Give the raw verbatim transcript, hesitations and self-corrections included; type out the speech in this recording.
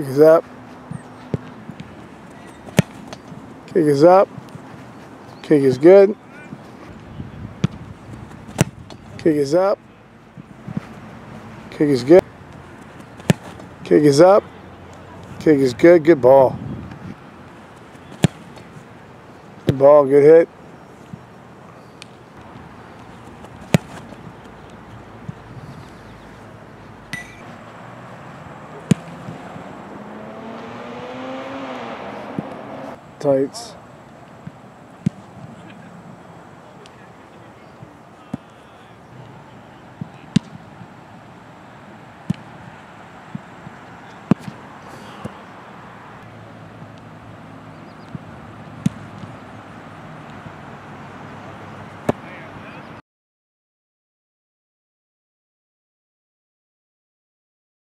Kick is up. Kick is up. Kick is good. Kick is up. Kick is good. Kick is up. Kick is good. Good ball. Good ball. Good hit. Tights.